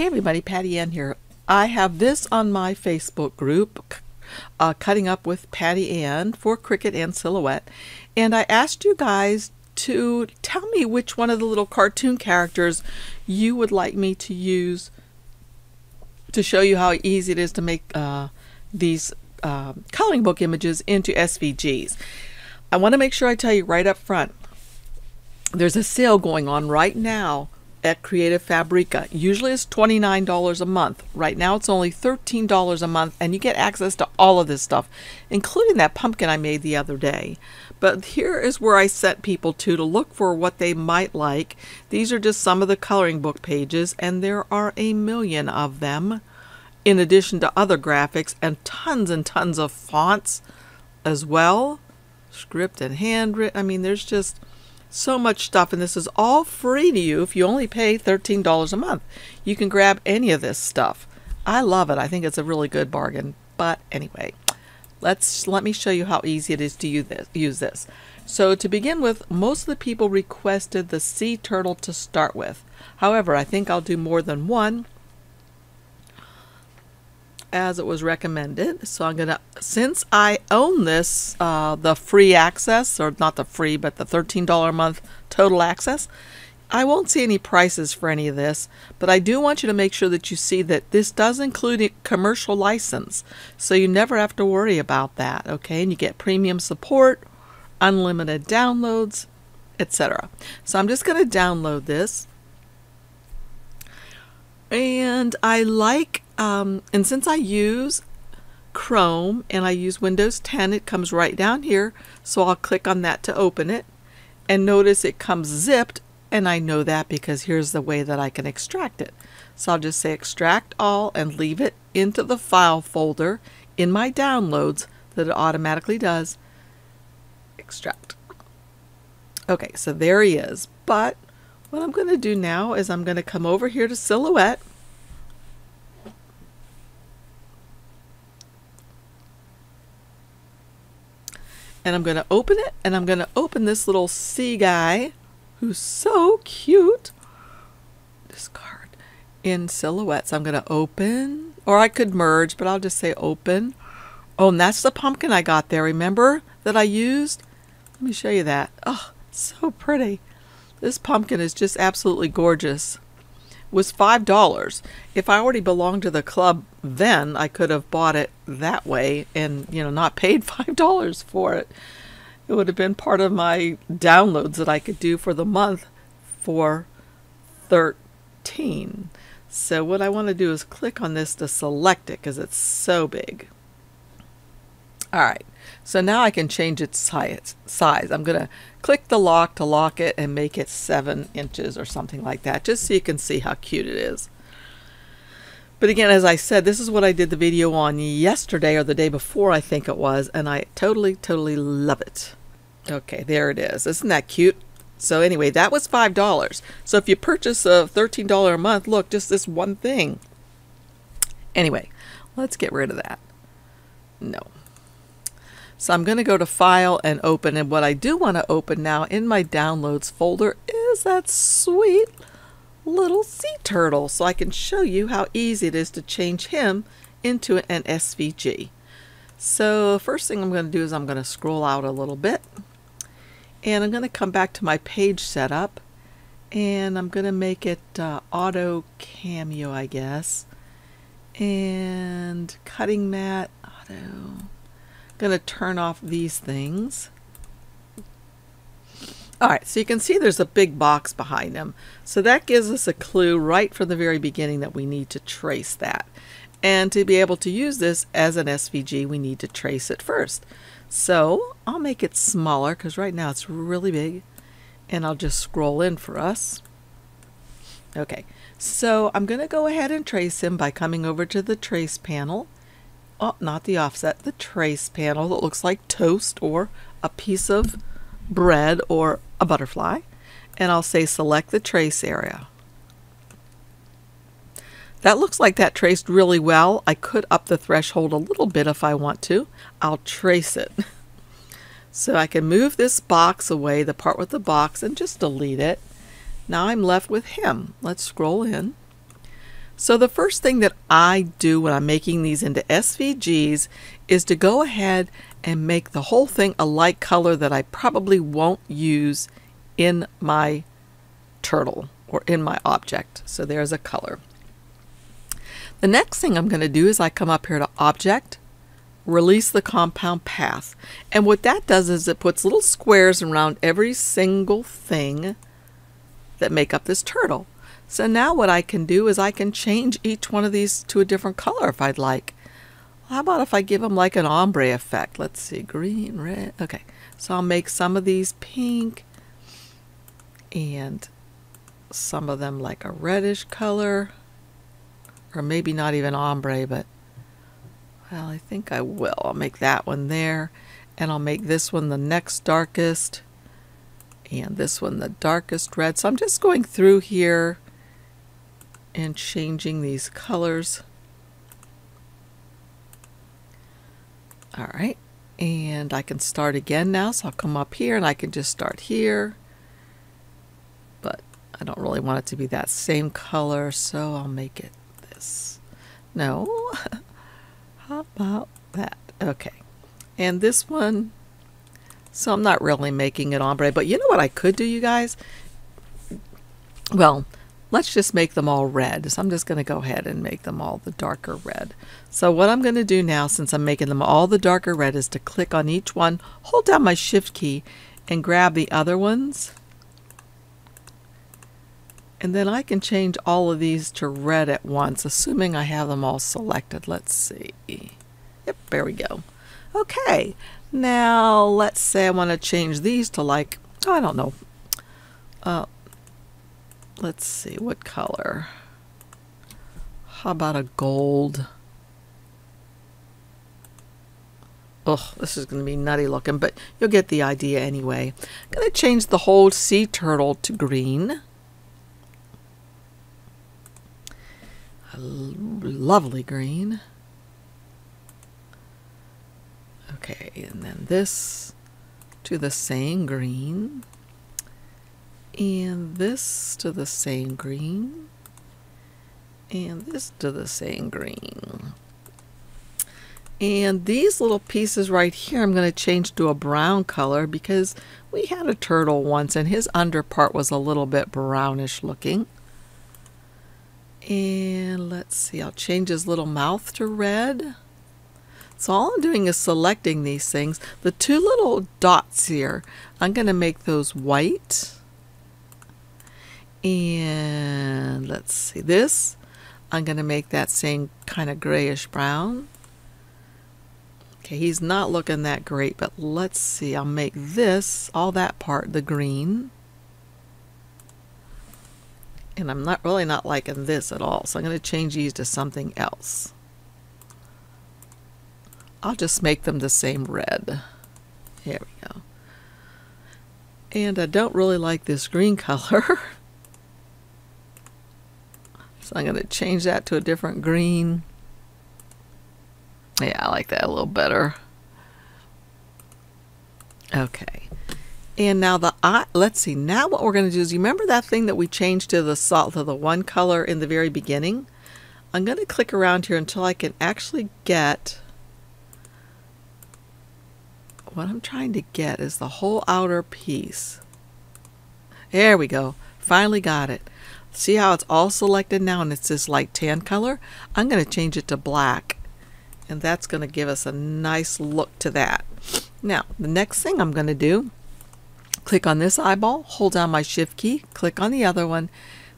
Hey everybody, Patty Ann here. I have this on my Facebook group, Cutting Up with Patty Ann for Cricut and Silhouette, and I asked you guys to tell me which one of the little cartoon characters you would like me to use to show you how easy it is to make these coloring book images into SVGs. I want to make sure I tell you right up front, there's a sale going on right now at Creative Fabrica. Usually it's $29 a month. Right now it's only $13 a month, and you get access to all of this stuff, including that pumpkin I made the other day. But here is where I set people to look for what they might like. These are just some of the coloring book pages, and there are a million of them, in addition to other graphics and tons of fonts as well. Script and handwritten. I mean, there's just so much stuff, and this is all free to you if you only pay $13 a month. You can grab any of this stuff. I love it. I think it's a really good bargain. But anyway, let me show you how easy it is to use this. So to begin with, most of the people requested the sea turtle to start with. However, I think I'll do more than one as it was recommended. So I'm gonna, since I own this, the free access, or not the free, but the $13 a month total access, I won't see any prices for any of this, but I do want you to make sure that you see that this does include a commercial license, so you never have to worry about that, okay? And you get premium support, unlimited downloads, etc. So I'm just gonna download this. And I like, and since I use Chrome and I use Windows 10, it comes right down here. So I'll click on that to open it, and notice it comes zipped, and I know that because here's the way that I can extract it. So I'll just say extract all and leave it into the file folder in my downloads that it automatically does. Extract. Okay, so there he is. But what I'm going to do now is I'm going to come over here to Silhouette. And I'm going to open it, and I'm going to open this little sea guy who's so cute. This card in Silhouette. So I'm going to open, or I could merge, but I'll just say open. Oh, and that's the pumpkin I got there. Remember that I used? Let me show you that. Oh, so pretty. This pumpkin is just absolutely gorgeous. It was $5. If I already belonged to the club, then I could have bought it that way and, you know, not paid $5 for it. It would have been part of my downloads that I could do for the month for $13. So what I want to do is click on this to select it because it's so big. All right, so now I can change its size. I'm going to click the lock to lock it and make it 7 inches or something like that, just so you can see how cute it is. But again, as I said, this is what I did the video on yesterday or the day before, I think it was, and I totally, totally love it. Okay, there it is. Isn't that cute? So anyway, that was $5. So if you purchase a $13 a month, look, just this one thing. Anyway, let's get rid of that. No. So I'm going to go to File and Open, and what I do want to open now in my Downloads folder is that sweet little sea turtle, so I can show you how easy it is to change him into an SVG. So first thing I'm going to do is I'm going to scroll out a little bit, and I'm going to come back to my page setup, and I'm going to make it Auto Cameo, I guess, and Cutting Mat, Auto. Going to turn off these things. All right, so you can see there's a big box behind them. So that gives us a clue right from the very beginning that we need to trace that. And to be able to use this as an SVG, we need to trace it first. So I'll make it smaller because right now it's really big, and I'll just scroll in for us. Okay, so I'm going to go ahead and trace him by coming over to the trace panel. Oh, not the offset, the trace panel that looks like toast or a piece of bread or a butterfly. And I'll say select the trace area. That looks like that traced really well. I could up the threshold a little bit if I want to. I'll trace it. So I can move this box away, the part with the box, and just delete it. Now I'm left with him. Let's scroll in. So the first thing that I do when I'm making these into SVGs is to go ahead and make the whole thing a light color that I probably won't use in my turtle or in my object. So there's a color. The next thing I'm going to do is I come up here to Object, Release the Compound Path. And what that does is it puts little squares around every single thing that make up this turtle. So now what I can do is I can change each one of these to a different color if I'd like. How about if I give them like an ombre effect? Let's see, green, red, okay. So I'll make some of these pink and some of them like a reddish color, or maybe not even ombre, but well, I think I will. I'll make that one there, and I'll make this one the next darkest, and this one the darkest red. So I'm just going through here and changing these colors. All right, and I can start again now, so I'll come up here and I can just start here, but I don't really want it to be that same color, so I'll make it this. No, how about that? Okay, and this one, so I'm not really making it ombre, but you know what I could do, you guys? Well, let's just make them all red. So I'm just going to go ahead and make them all the darker red. So what I'm going to do now, since I'm making them all the darker red, is to click on each one, hold down my Shift key, and grab the other ones. And then I can change all of these to red at once, assuming I have them all selected. Let's see. Yep, there we go. Okay, now let's say I want to change these to like, oh, I don't know. Let's see, what color? How about a gold? Oh, this is going to be nutty looking, but you'll get the idea anyway. I'm going to change the whole sea turtle to green. A lovely green. Okay, and then this to the same green. And this to the same green, and this to the same green. And these little pieces right here I'm going to change to a brown color, because we had a turtle once and his under part was a little bit brownish looking. And let's see, I'll change his little mouth to red. So all I'm doing is selecting these things. The two little dots here, I'm going to make those white. And let's see, this I'm going to make that same kind of grayish brown. Okay, he's not looking that great, but let's see, I'll make this, all that part, the green. And I'm not really not liking this at all, so I'm going to change these to something else. I'll just make them the same red. Here we go. And I don't really like this green color. So I'm going to change that to a different green. Yeah, I like that a little better. Okay. And now the eye, let's see, now what we're going to do is, you remember that thing that we changed to the salt to the one color in the very beginning? I'm going to click around here until I can actually get, what I'm trying to get is the whole outer piece. There we go. Finally got it. See how it's all selected now and it's this light tan color? I'm going to change it to black, and that's going to give us a nice look to that. Now the next thing I'm going to do, click on this eyeball, hold down my Shift key, click on the other one,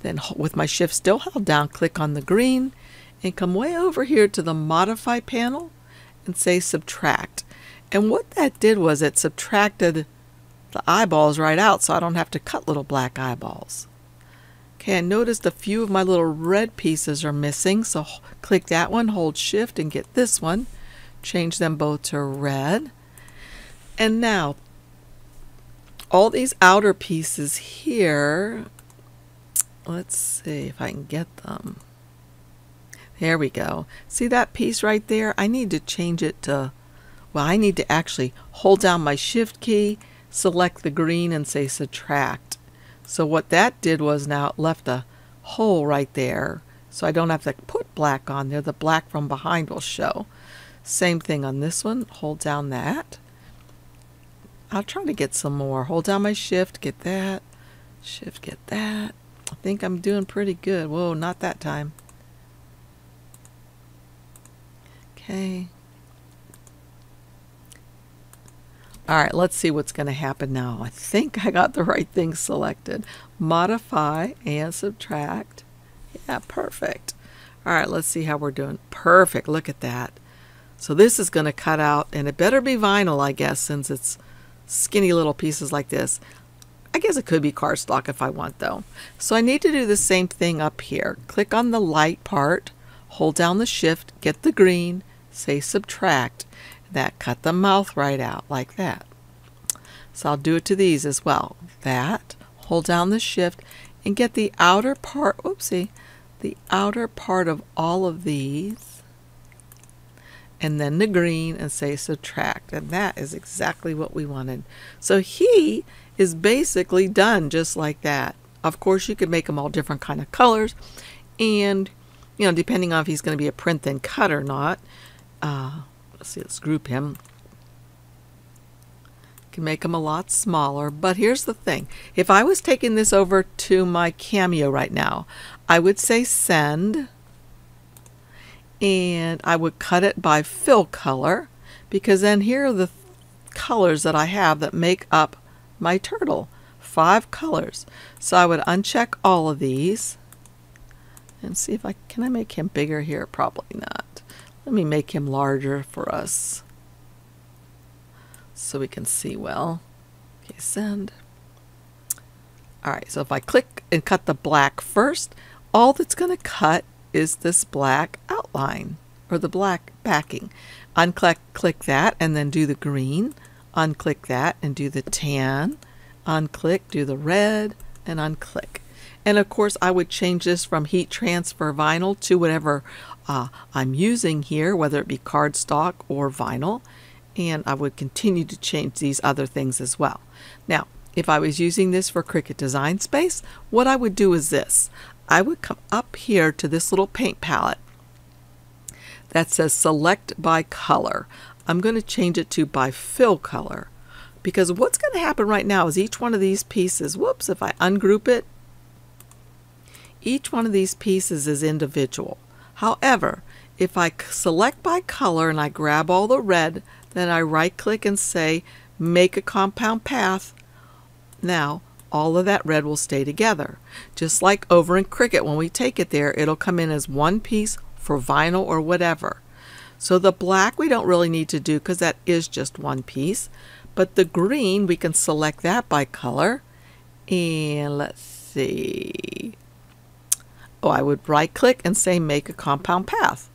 then with my Shift still held down, click on the green, and come way over here to the Modify panel and say Subtract. And what that did was it subtracted the eyeballs right out, so I don't have to cut little black eyeballs. Okay, I noticed a few of my little red pieces are missing, so click that one, hold Shift, and get this one. Change them both to red. And now, all these outer pieces here, let's see if I can get them. There we go. See that piece right there? I need to change it to, well, I need to actually hold down my Shift key, select the green, and say Subtract. So what that did was now it left a hole right there, so I don't have to put black on there. The black from behind will show. Same thing on this one. Hold down that. I'll try to get some more. Hold down my shift, get that. Shift, get that. I think I'm doing pretty good. Whoa, not that time. Okay. All right, let's see what's going to happen now. I think I got the right thing selected. Modify and subtract. Yeah, perfect. All right, let's see how we're doing. Perfect. Look at that. So this is going to cut out, and it better be vinyl, I guess, since it's skinny little pieces like this. I guess it could be cardstock if I want, though. So I need to do the same thing up here. Click on the light part, hold down the shift, get the green, say subtract. That cut the mouth right out like that. So I'll do it to these as well. That, hold down the shift and get the outer part, oopsie, the outer part of all of these, and then the green and say subtract. And that is exactly what we wanted. So he is basically done just like that. Of course, you could make them all different kind of colors, and you know, depending on if he's going to be a print then cut or not. See, let's group him. Can make him a lot smaller, but here's the thing. If I was taking this over to my Cameo right now, I would say send, and I would cut it by fill color, because then here are the colors that I have that make up my turtle. 5 colors. So I would uncheck all of these and see if I can I make him bigger here. Probably not. Let me make him larger for us so we can see well. Okay, send. All right, so if I click and cut the black first, all that's going to cut is this black outline or the black backing. Unclick that and then do the green. Unclick that and do the tan. Unclick, do the red, and unclick. And of course, I would change this from heat transfer vinyl to whatever I'm using here, whether it be cardstock or vinyl. And I would continue to change these other things as well. Now, if I was using this for Cricut Design Space, what I would do is this. I would come up here to this little paint palette that says select by color. I'm going to change it to by fill color, because what's going to happen right now is each one of these pieces, whoops, if I ungroup it, each one of these pieces is individual. However, if I select by color and I grab all the red, then I right-click and say make a compound path. Now, all of that red will stay together. Just like over in Cricut, when we take it there, it'll come in as one piece for vinyl or whatever. So the black we don't really need to do because that is just one piece. But the green, we can select that by color. And let's see. I would right click and say make a compound path,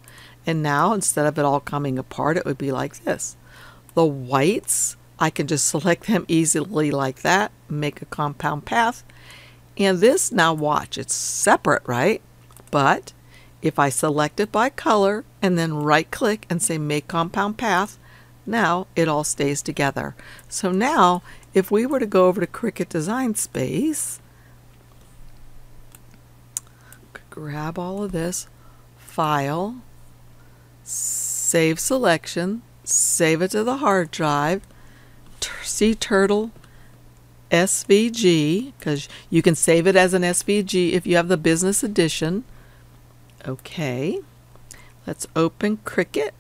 and now instead of it all coming apart, it would be like this. The whites, I can just select them easily like that, make a compound path, and this, now watch, it's separate, right? But if I select it by color and then right click and say make compound path, now it all stays together. So now if we were to go over to Cricut Design Space, grab all of this, file, save selection, save it to the hard drive, see turtle, SVG, because you can save it as an SVG if you have the business edition. Okay, let's open Cricut.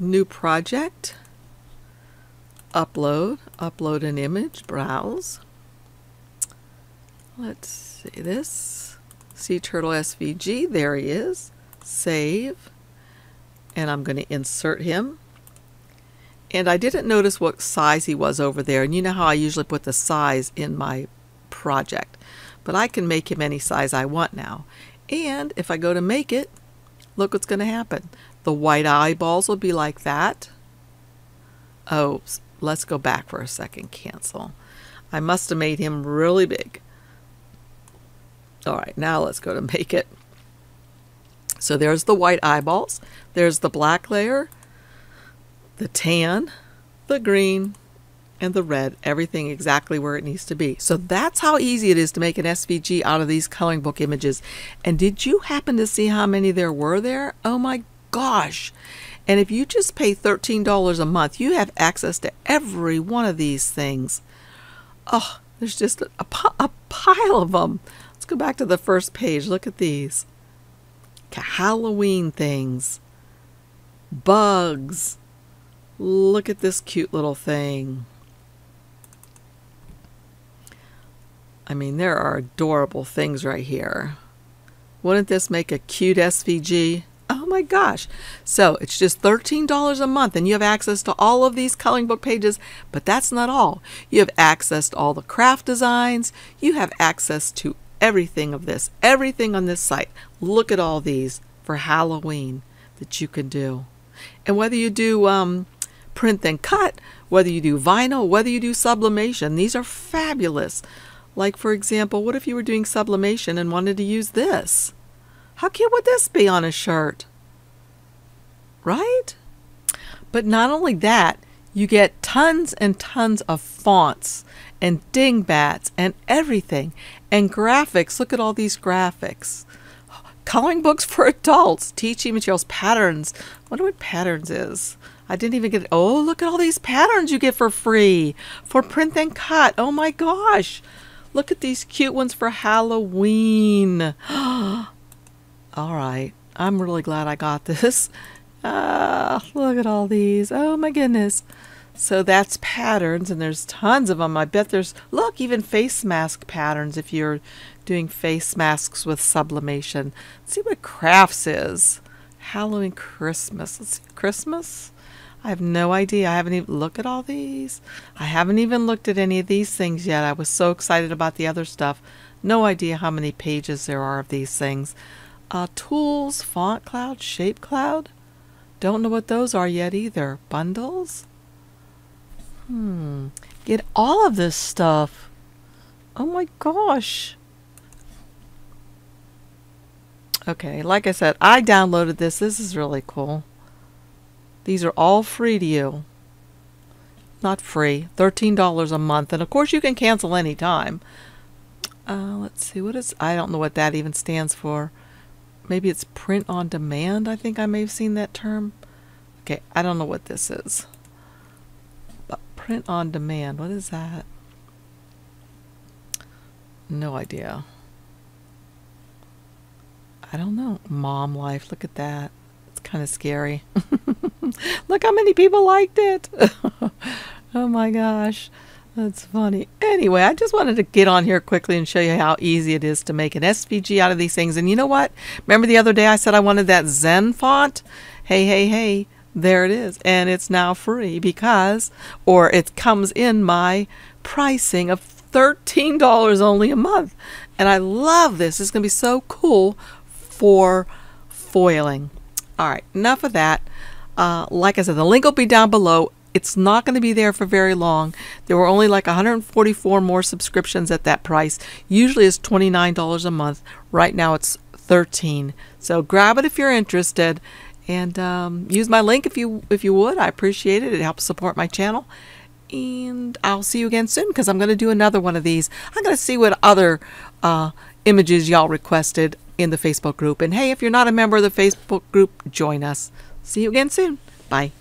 New project. Upload, upload an image, browse. Let's see this. Sea Turtle SVG, there he is. Save. And I'm going to insert him. And I didn't notice what size he was over there. And you know how I usually put the size in my project. But I can make him any size I want now. And if I go to make it, look what's going to happen. The white eyeballs will be like that. Oh, let's go back for a second. Cancel. I must have made him really big. All right, now let's go to make it. So there's the white eyeballs. There's the black layer, the tan, the green, and the red, everything exactly where it needs to be. So that's how easy it is to make an SVG out of these coloring book images. And did you happen to see how many there were there? Oh my gosh. And if you just pay $13 a month, you have access to every one of these things. Oh, there's just a pile of them. Let's go back to the first page. Look at these. Halloween things. Bugs. Look at this cute little thing. I mean, there are adorable things right here. Wouldn't this make a cute SVG? Oh my gosh. So it's just $13 a month and you have access to all of these coloring book pages, but that's not all. You have access to all the craft designs. You have access to everything of this, everything on this site. Look at all these for Halloween that you can do. And whether you do print and cut, whether you do vinyl, whether you do sublimation, these are fabulous. Like, for example, what if you were doing sublimation and wanted to use this? How cute would this be on a shirt? Right? But not only that, you get tons and tons of fonts and dingbats and everything. And graphics. Look at all these graphics. Coloring books for adults. Teaching materials. Patterns. I wonder what patterns is. I didn't even get it. Oh, look at all these patterns you get for free. For print and cut. Oh my gosh. Look at these cute ones for Halloween. All right, I'm really glad I got this. Look at all these. Oh my goodness. So that's patterns, and there's tons of them. I bet there's, look, even face mask patterns if you're doing face masks with sublimation. Let's see what crafts is. Halloween, Christmas. Let's see, Christmas? I have no idea. I haven't even looked at all these. I haven't even looked at any of these things yet. I was so excited about the other stuff. No idea how many pages there are of these things. Tools, font cloud, shape cloud. Don't know what those are yet either. Bundles. Get all of this stuff. Oh my gosh. Okay, like I said, I downloaded this. This is really cool. These are all free to you. Not free. $13 a month, and of course you can cancel any time. Let's see what is. I don't know what that even stands for. Maybe it's print on demand. I think I may have seen that term. Okay, I don't know what this is. But print on demand, what is that? No idea. I don't know. Mom life, look at that. It's kind of scary. Look how many people liked it. Oh my gosh. That's funny. Anyway, I just wanted to get on here quickly and show you how easy it is to make an SVG out of these things. And you know what? Remember the other day I said I wanted that Zen font? Hey, there it is. And it's now free because, or it comes in my pricing of $13 only a month. And I love this. It's going to be so cool for foiling. All right, enough of that. Like I said, the link will be down below. It's not going to be there for very long. There were only like 144 more subscriptions at that price. Usually it's $29 a month. Right now it's $13. So grab it if you're interested, and use my link if you would. I appreciate it. It helps support my channel. And I'll see you again soon because I'm going to do another one of these. I'm going to see what other images y'all requested in the Facebook group. And hey, if you're not a member of the Facebook group, join us. See you again soon. Bye.